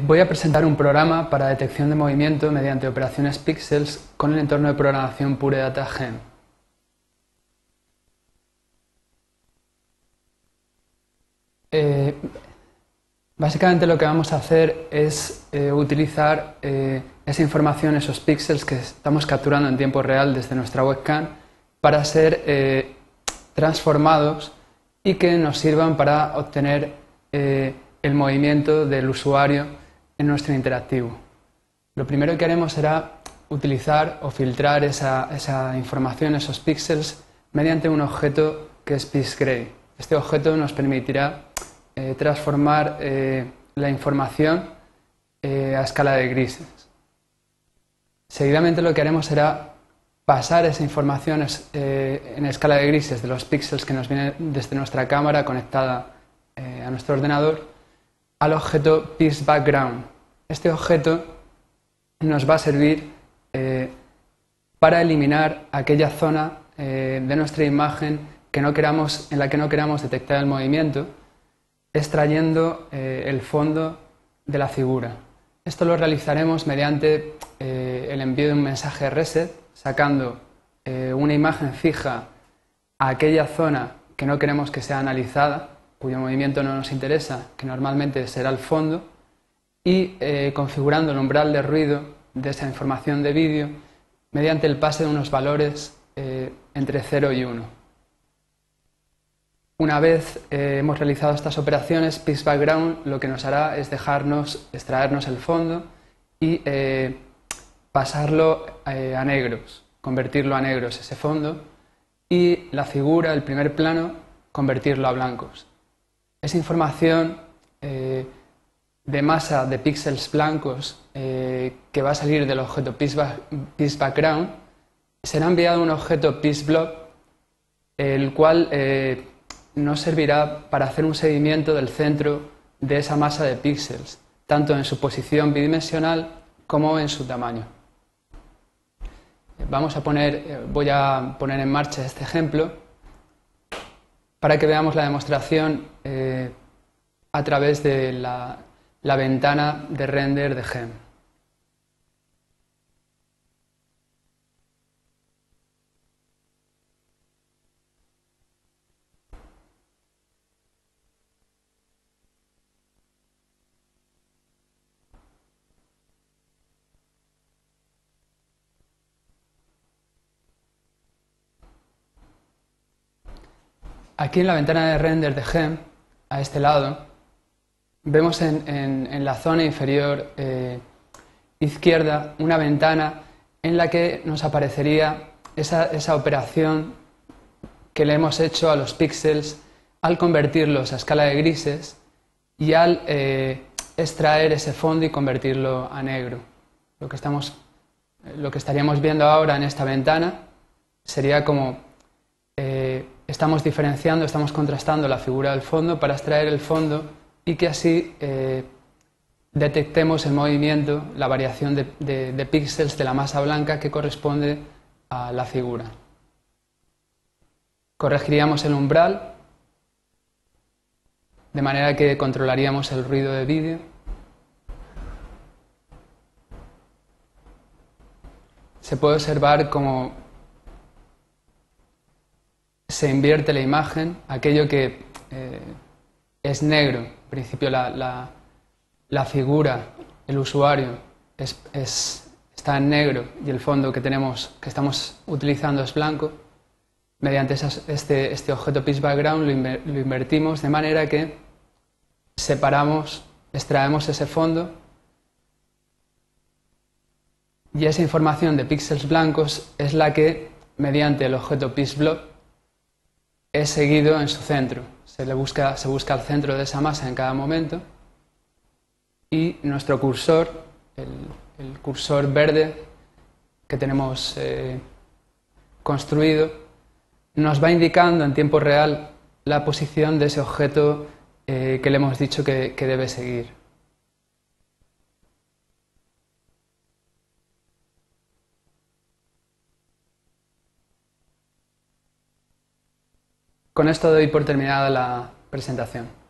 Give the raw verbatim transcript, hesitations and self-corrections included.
Voy a presentar un programa para detección de movimiento mediante operaciones píxeles con el entorno de programación Pure Data/GEM. Eh, básicamente lo que vamos a hacer es eh, utilizar eh, esa información, esos píxeles que estamos capturando en tiempo real desde nuestra webcam para ser eh, transformados y que nos sirvan para obtener eh, el movimiento del usuario en nuestro interactivo. Lo primero que haremos será utilizar o filtrar esa, esa información, esos píxeles, mediante un objeto que es PixGray. Este objeto nos permitirá eh, transformar eh, la información eh, a escala de grises. Seguidamente lo que haremos será pasar esa información eh, en escala de grises de los píxeles que nos vienen desde nuestra cámara conectada eh, a nuestro ordenador al objeto pix_background. Este objeto nos va a servir eh, para eliminar aquella zona eh, de nuestra imagen que no queramos, en la que no queramos detectar el movimiento, extrayendo eh, el fondo de la figura. Esto lo realizaremos mediante eh, el envío de un mensaje reset, sacando eh, una imagen fija a aquella zona que no queremos que sea analizada, cuyo movimiento no nos interesa, que normalmente será el fondo, y eh, configurando el umbral de ruido de esa información de vídeo mediante el pase de unos valores eh, entre cero y uno. Una vez eh, hemos realizado estas operaciones, pix_background lo que nos hará es dejarnos extraernos el fondo y eh, pasarlo eh, a negros, convertirlo a negros ese fondo, y la figura, el primer plano, convertirlo a blancos. Esa información eh, de masa de píxeles blancos eh, que va a salir del objeto pix_background será enviado a un objeto pix_block, el cual eh, nos servirá para hacer un seguimiento del centro de esa masa de píxeles, tanto en su posición bidimensional como en su tamaño. Vamos a poner, eh, voy a poner en marcha este ejemplo para que veamos la demostración eh, a través de la, la ventana de render de GEM. Aquí en la ventana de render de GEM, a este lado, vemos en, en, en la zona inferior eh, izquierda una ventana en la que nos aparecería esa, esa operación que le hemos hecho a los píxeles al convertirlos a escala de grises y al eh, extraer ese fondo y convertirlo a negro. Lo que, estamos, lo que estaríamos viendo ahora en esta ventana sería como Eh, estamos diferenciando, estamos contrastando la figura del fondo para extraer el fondo y que así eh, detectemos el movimiento, la variación de, de, de píxeles de la masa blanca que corresponde a la figura. Corregiríamos el umbral de manera que controlaríamos el ruido de vídeo. Se puede observar como se invierte la imagen, aquello que eh, es negro, en principio la, la, la figura, el usuario es, es, está en negro y el fondo que tenemos, que estamos utilizando es blanco. Mediante esas, este, este objeto pix_background lo, inver, lo invertimos de manera que separamos, extraemos ese fondo y esa información de píxeles blancos es la que mediante el objeto pix_block es seguido en su centro, se, le busca, se busca el centro de esa masa en cada momento y nuestro cursor, el, el cursor verde que tenemos eh, construido, nos va indicando en tiempo real la posición de ese objeto eh, que le hemos dicho que, que debe seguir. Con esto doy por terminada la presentación.